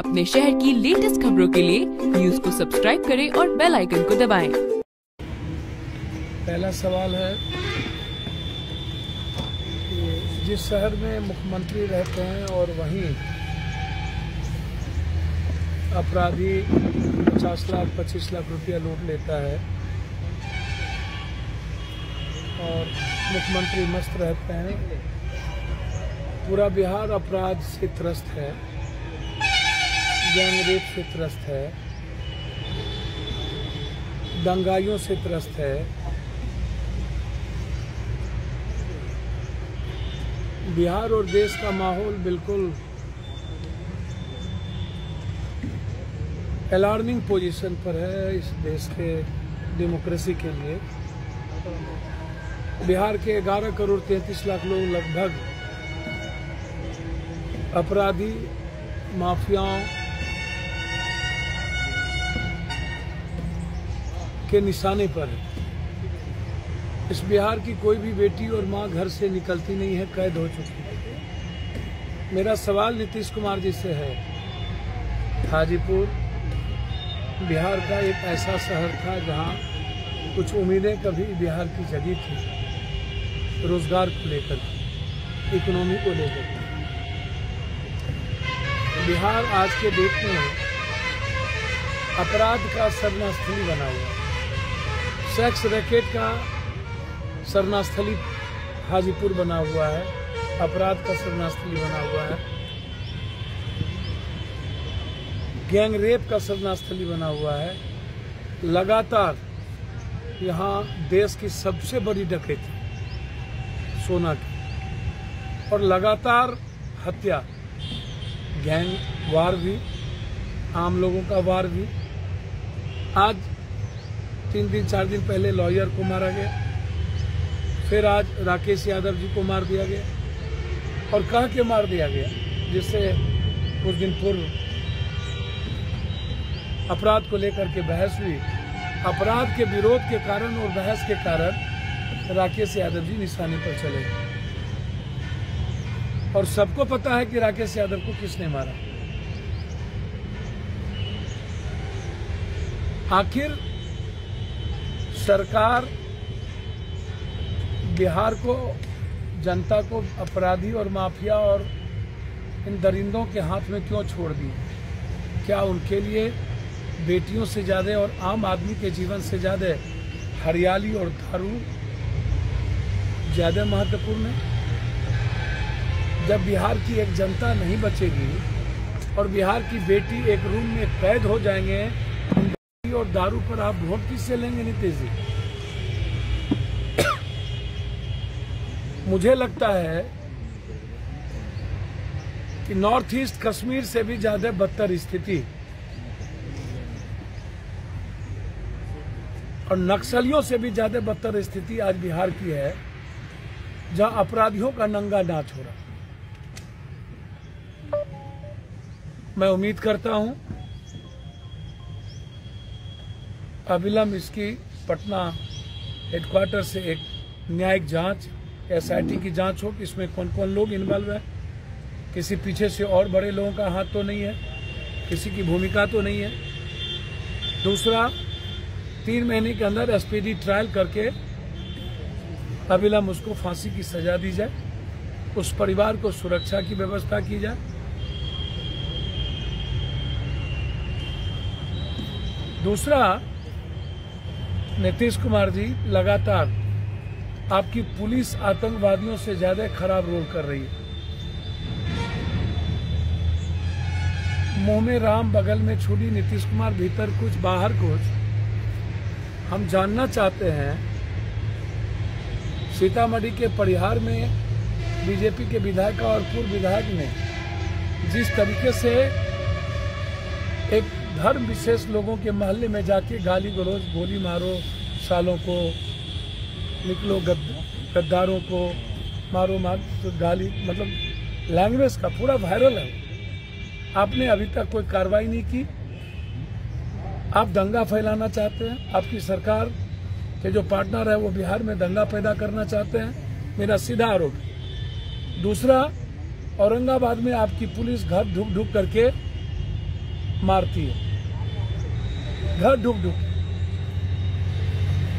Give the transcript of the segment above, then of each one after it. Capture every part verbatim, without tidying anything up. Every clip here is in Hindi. अपने शहर की लेटेस्ट खबरों के लिए न्यूज को सब्सक्राइब करें और बेल आइकन को दबाएं। पहला सवाल है कि जिस शहर में मुख्यमंत्री रहते हैं और वहीं अपराधी पचास लाख पच्चीस लाख रुपया लूट लेता है और मुख्यमंत्री मस्त रहते हैं, पूरा बिहार अपराध से त्रस्त है, गैंगरेप से त्रस्त है, दंगाइयों से त्रस्त है, बिहार और देश का माहौल बिल्कुल अलार्मिंग पोजीशन पर है इस देश के डेमोक्रेसी के लिए। बिहार के ग्यारह करोड़ तैंतीस लाख लोग लगभग अपराधी, माफियाओं के निशाने पर हैं। इस बिहार की कोई भी बेटी और मां घर से निकलती नहीं है, कैद हो चुकी है। मेरा सवाल नीतीश कुमार जी से है। हाजीपुर बिहार का एक ऐसा शहर था जहां कुछ उम्मीदें कभी बिहार की जगी थी, रोजगार को लेकर, इकोनॉमी को लेकर। बिहार आज के डेट में अपराध का शरणास्थली बना हुआ है, सेक्स रैकेट का शरणास्थली हाजीपुर बना हुआ है, अपराध का शरणास्थली बना हुआ है, गैंग रेप का शरणास्थली बना हुआ है। लगातार यहाँ देश की सबसे बड़ी डकैती सोना की और लगातार हत्या, गैंग वार भी, आम लोगों का वार भी। आज तीन दिन चार दिन पहले लॉयर को मारा गया, फिर आज राकेश यादव जी को मार दिया गया और कह के मार दिया गया, जिससे कुछ दिन पूर्व अपराध को लेकर के बहस हुई। अपराध के विरोध के कारण और बहस के कारण राकेश यादव जी निशाने पर चले गए और सबको पता है कि राकेश यादव को किसने मारा। आखिर सरकार बिहार को, जनता को अपराधी और माफिया और इन दरिंदों के हाथ में क्यों छोड़ दी? क्या उनके लिए बेटियों से ज़्यादा और आम आदमी के जीवन से ज़्यादा हरियाली और दारू ज़्यादा महत्वपूर्ण है? जब बिहार की एक जनता नहीं बचेगी और बिहार की बेटी एक रूम में कैद हो जाएंगे, बेटी और दारू पर आप वोट किससे लेंगे नीतीश जी? मुझे लगता है कि नॉर्थ ईस्ट कश्मीर से भी ज़्यादा बदतर स्थिति और नक्सलियों से भी ज़्यादा बदतर स्थिति आज बिहार की है, जहां अपराधियों का नंगा नाच हो रहा। मैं उम्मीद करता हूं अविलंब इसकी पटना हेडक्वार्टर से एक न्यायिक जांच, एस आई टी की जांच हो कि इसमें कौन कौन लोग इन्वॉल्व है, किसी पीछे से और बड़े लोगों का हाथ तो नहीं है, किसी की भूमिका तो नहीं है। दूसरा, तीन महीने के अंदर एस पी डी ट्रायल करके अविलंब उसको फांसी की सजा दी जाए, उस परिवार को सुरक्षा की व्यवस्था की जाए। दूसरा, नीतीश कुमार जी, लगातार आपकी पुलिस आतंकवादियों से ज्यादा खराब रोल कर रही है। मुंह में राम बगल में छुरी, नीतीश कुमार भीतर कुछ बाहर कुछ। हम जानना चाहते हैं सीतामढ़ी के परिहार में बीजेपी के विधायक और पूर्व विधायक ने जिस तरीके से एक धर्म विशेष लोगों के मोहल्ले में जाके गाली गलौज, गोली मारो सालों को, निकलो गद्दारों को, मारो मार तो गाली, मतलब लैंग्वेज का पूरा वायरल है। आपने अभी तक कोई कार्रवाई नहीं की। आप दंगा फैलाना चाहते हैं, आपकी सरकार के जो पार्टनर है वो बिहार में दंगा पैदा करना चाहते हैं, मेरा सीधा आरोप है। दूसरा, औरंगाबाद में आपकी पुलिस घर ढुक ढुक करके मारती है, घर डूब डूब के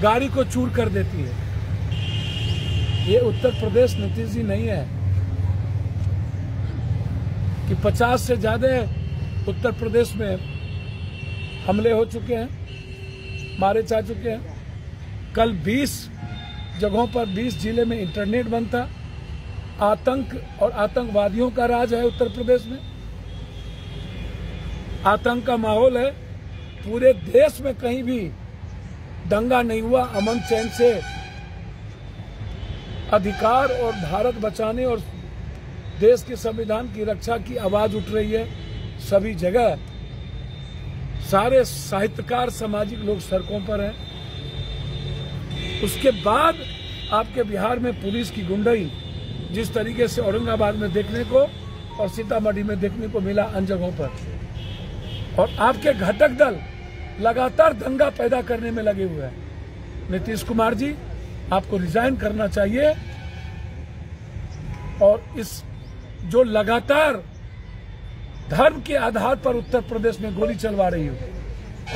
गाड़ी को चूर कर देती है। ये उत्तर प्रदेश नीतीश जी नहीं है कि पचास से ज्यादा उत्तर प्रदेश में हमले हो चुके हैं, मारे जा चुके हैं। कल बीस जगहों पर बीस जिले में इंटरनेट बंद था। आतंक और आतंकवादियों का राज है उत्तर प्रदेश में, आतंक का माहौल है। पूरे देश में कहीं भी दंगा नहीं हुआ, अमन चैन से अधिकार और भारत बचाने और देश के संविधान की रक्षा की आवाज उठ रही है। सभी जगह सारे साहित्यकार, सामाजिक लोग सड़कों पर हैं। उसके बाद आपके बिहार में पुलिस की गुंडाई जिस तरीके से औरंगाबाद में देखने को और सीतामढ़ी में देखने को मिला अन्य जगहों पर, और आपके घटक दल लगातार दंगा पैदा करने में लगे हुए हैं। नीतीश कुमार जी, आपको रिजाइन करना चाहिए और इस जो लगातार धर्म के आधार पर उत्तर प्रदेश में गोली चलवा रही हो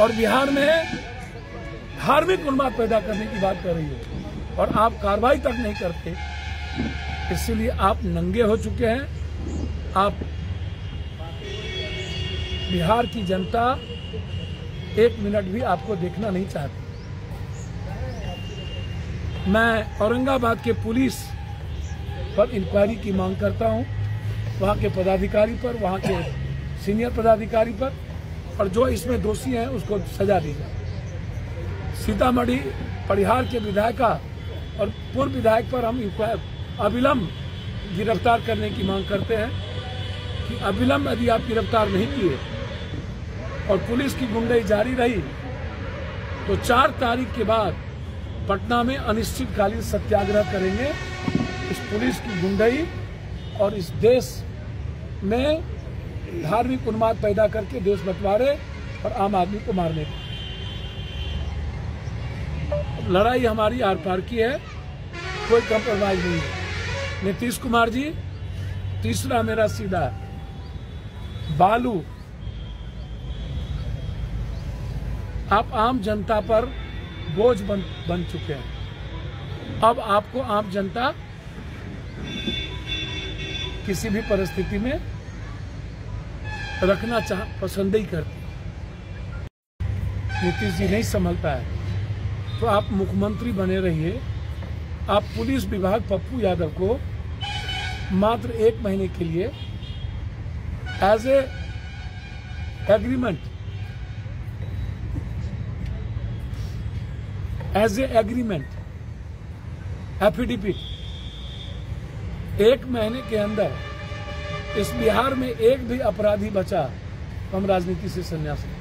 और बिहार में धार्मिक उन्माद पैदा करने की बात कर रही हो और आप कार्रवाई तक नहीं करते, इसलिए आप नंगे हो चुके हैं। आप बिहार की जनता एक मिनट भी आपको देखना नहीं चाहती। मैं औरंगाबाद के पुलिस पर इंक्वायरी की मांग करता हूं, वहां के पदाधिकारी पर, वहां के सीनियर पदाधिकारी पर, और जो इसमें दोषी हैं उसको सजा दी जाए। सीतामढ़ी परिहार के विधायिका और पूर्व विधायक पर हम अविलंब गिरफ्तार करने की मांग करते हैं कि अविलंब यदि आप गिरफ्तार नहीं किए और पुलिस की गुंडाई जारी रही तो चार तारीख के बाद पटना में अनिश्चितकालीन सत्याग्रह करेंगे इस पुलिस की गुंडाई और इस देश में धार्मिक उन्माद पैदा करके देश बंटवारे और आम आदमी को मारने की लड़ाई हमारी आर पार की है, कोई कंप्रोमाइज नहीं है। नीतीश कुमार जी, तीसरा मेरा सीधा बालू, आप आम जनता पर बोझ बन, बन चुके हैं। अब आपको आम जनता किसी भी परिस्थिति में रखना चाह पसंद ही करते। नीतीश जी नहीं संभलता है तो आप मुख्यमंत्री बने रहिए। आप पुलिस विभाग पप्पू यादव को मात्र एक महीने के लिए as a agreement as a agreement affidavit एक महीने के अंदर इस बिहार में एक भी अपराधी बचा तो हम राजनीति से संन्यास लें।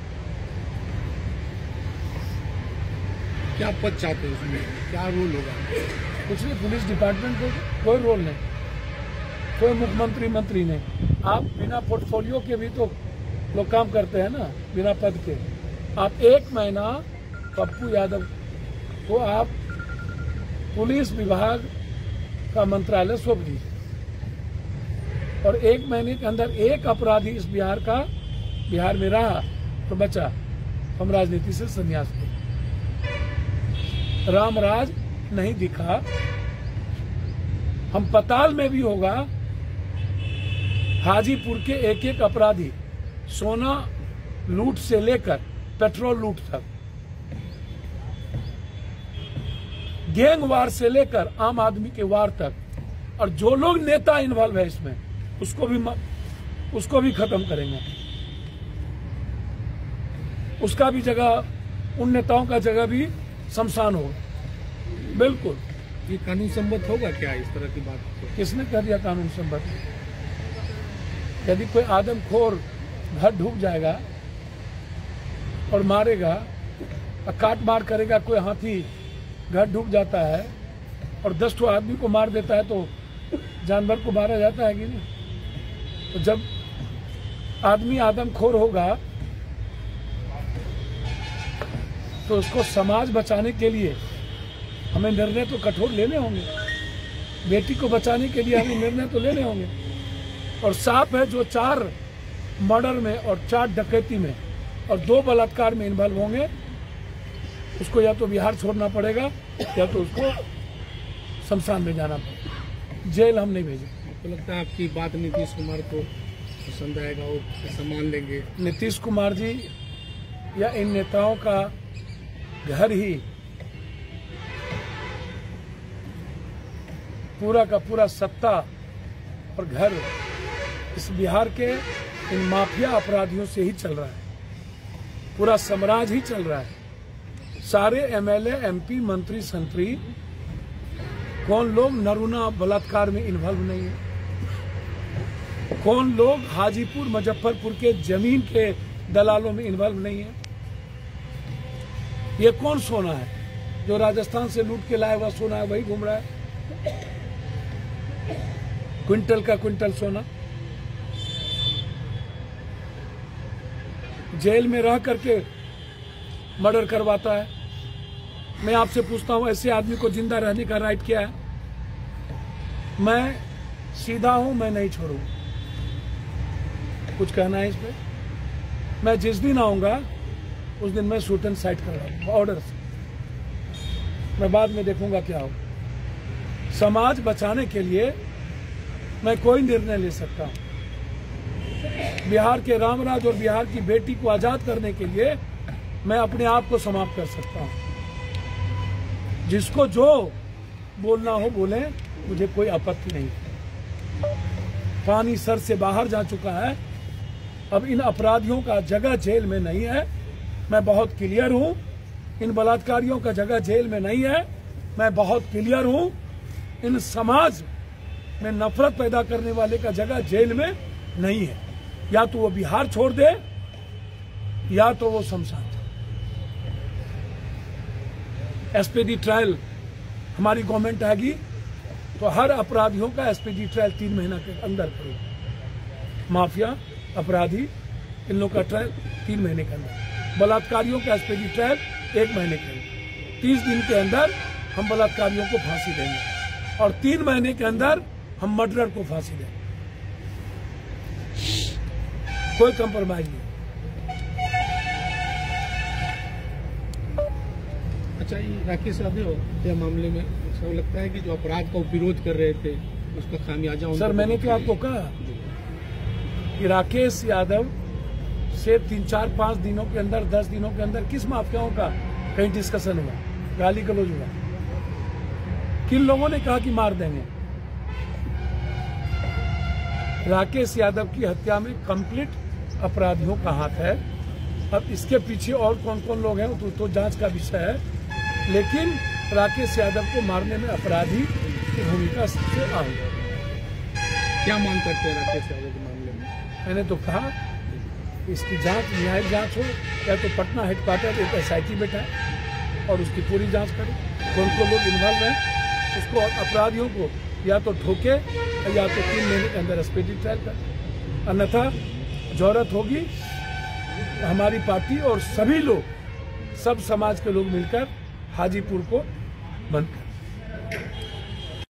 क्या पद चाहते हैं उसमें, क्या रोल होगा? कुछ नहीं, पुलिस डिपार्टमेंट को कोई रोल नहीं, कोई मुख्यमंत्री मंत्री नहीं। आप बिना पोर्टफोलियो के भी तो लोग काम करते हैं ना, बिना पद के। आप एक महीना पप्पू यादव को आप पुलिस विभाग का मंत्रालय सौंप दीजिए और एक महीने के अंदर एक अपराधी इस बिहार का बिहार में रहा तो बचा, हम राजनीति से संन्यास लें। रामराज नहीं दिखा, हम पताल में भी होगा। हाजीपुर के एक एक अपराधी, सोना लूट से लेकर पेट्रोल लूट तक, गैंग वार से लेकर आम आदमी के वार तक, और जो लोग नेता इन्वॉल्व है इसमें उसको भी उसको भी खत्म करेंगे। उसका भी जगह, उन नेताओं का जगह भी शमशान हो। बिल्कुल ये कानून संबद्ध होगा क्या इस तरह की बात? किसने कर दिया कानून संबद्ध? यदि कोई आदमखोर घर ढूंढ जाएगा और मारेगा, काट मार करेगा, कोई हाथी घर डूब जाता है और दस ठो आदमी को मार देता है तो जानवर को मारा जाता है कि नहीं? तो जब आदमी आदमखोर होगा तो उसको समाज बचाने के लिए हमें निर्णय तो कठोर लेने होंगे, बेटी को बचाने के लिए हमें निर्णय तो लेने होंगे। और साफ है जो चार मर्डर में और चार डकैती में और दो बलात्कार में इन्वॉल्व होंगे, उसको या तो बिहार छोड़ना पड़ेगा या तो उसको शमशान में जाना पड़ेगा, जेल हम नहीं भेजेंगे। तो लगता है आपकी बात नीतीश कुमार को पसंद आएगा, वो सम्मान देंगे। नीतीश कुमार जी या इन नेताओं का घर ही पूरा का पूरा सत्ता और घर इस बिहार के इन माफिया अपराधियों से ही चल रहा है, पूरा साम्राज्य ही चल रहा है। सारे एमएलए, एमपी, मंत्री, संतरी कौन लोग नरूना बलात्कार में इन्वॉल्व नहीं है, कौन लोग हाजीपुर मुजफ्फरपुर के जमीन के दलालों में इन्वॉल्व नहीं है। ये कौन सोना है जो राजस्थान से लूट के लाया हुआ सोना है वही घूम रहा है, क्विंटल का क्विंटल सोना। जेल में रह करके मर्डर करवाता है। मैं आपसे पूछता हूं, ऐसे आदमी को जिंदा रहने का राइट क्या है? मैं सीधा हूं, मैं नहीं छोड़ूंगा। कुछ कहना है इस पे? मैं जिस दिन आऊंगा उस दिन मैं शूट एंड साइट करवाऊंगा ऑर्डर से, मैं बाद में देखूंगा क्या होगा। समाज बचाने के लिए मैं कोई निर्णय ले सकता हूं। बिहार के रामराज और बिहार की बेटी को आजाद करने के लिए मैं अपने आप को समाप्त कर सकता हूं। जिसको जो बोलना हो बोले, मुझे कोई आपत्ति नहीं। पानी सर से बाहर जा चुका है, अब इन अपराधियों का जगह जेल में नहीं है। मैं बहुत क्लियर हूं, इन बलात्कारियों का जगह जेल में नहीं है। मैं बहुत क्लियर हूं, इन समाज में नफरत पैदा करने वाले का जगह जेल में नहीं है। या तो वो बिहार छोड़ दे या तो वो शमशान। एसपीडी ट्रायल हमारी गवर्नमेंट आएगी तो हर अपराधियों का एसपीडी ट्रायल तीन महीना के अंदर करेगी। माफिया अपराधी इन लोग का ट्रायल तीन महीने के अंदर, बलात्कारियों का एसपीडी ट्रायल एक महीने के अंदर, तीस दिन के अंदर हम बलात्कारियों को फांसी देंगे और तीन महीने के अंदर हम मर्डरर को फांसी दें। कोई कंप्रोमाइज नहीं। अच्छा, ये राकेश यादव के मामले में सब लगता है कि जो अपराध का विरोध कर रहे थे उसका खामियाजा सर, मैंने तो आपको कहा कि राकेश यादव से तीन चार पांच दिनों के अंदर, दस दिनों के अंदर किस माफियाओं का कहीं डिस्कशन हुआ, गाली गलौज हुआ, किन लोगों ने कहा कि मार देंगे। राकेश यादव की हत्या में कंप्लीट अपराधियों का हाथ है। अब इसके पीछे और कौन कौन लोग हैं तो, तो जांच का विषय है, लेकिन राकेश यादव को मारने में अपराधी की भूमिका सबसे अहम है। क्या मांग करते हैं राकेश यादव के मामले में? मैंने तो कहा इसकी जांच, न्यायिक जांच हो, या तो पटना हेडक्वार्टर एक एस आई टी बैठाए और उसकी पूरी जांच करें, कौन कौन लोग इन्वॉल्व हैं उसको, अपराधियों को या तो ठोके या तो तीन महीने के अंदर स्पीडी ट्रायल कर, अन्यथा जरूरत होगी हमारी पार्टी और सभी लोग, सब समाज के लोग मिलकर हाजीपुर को बंद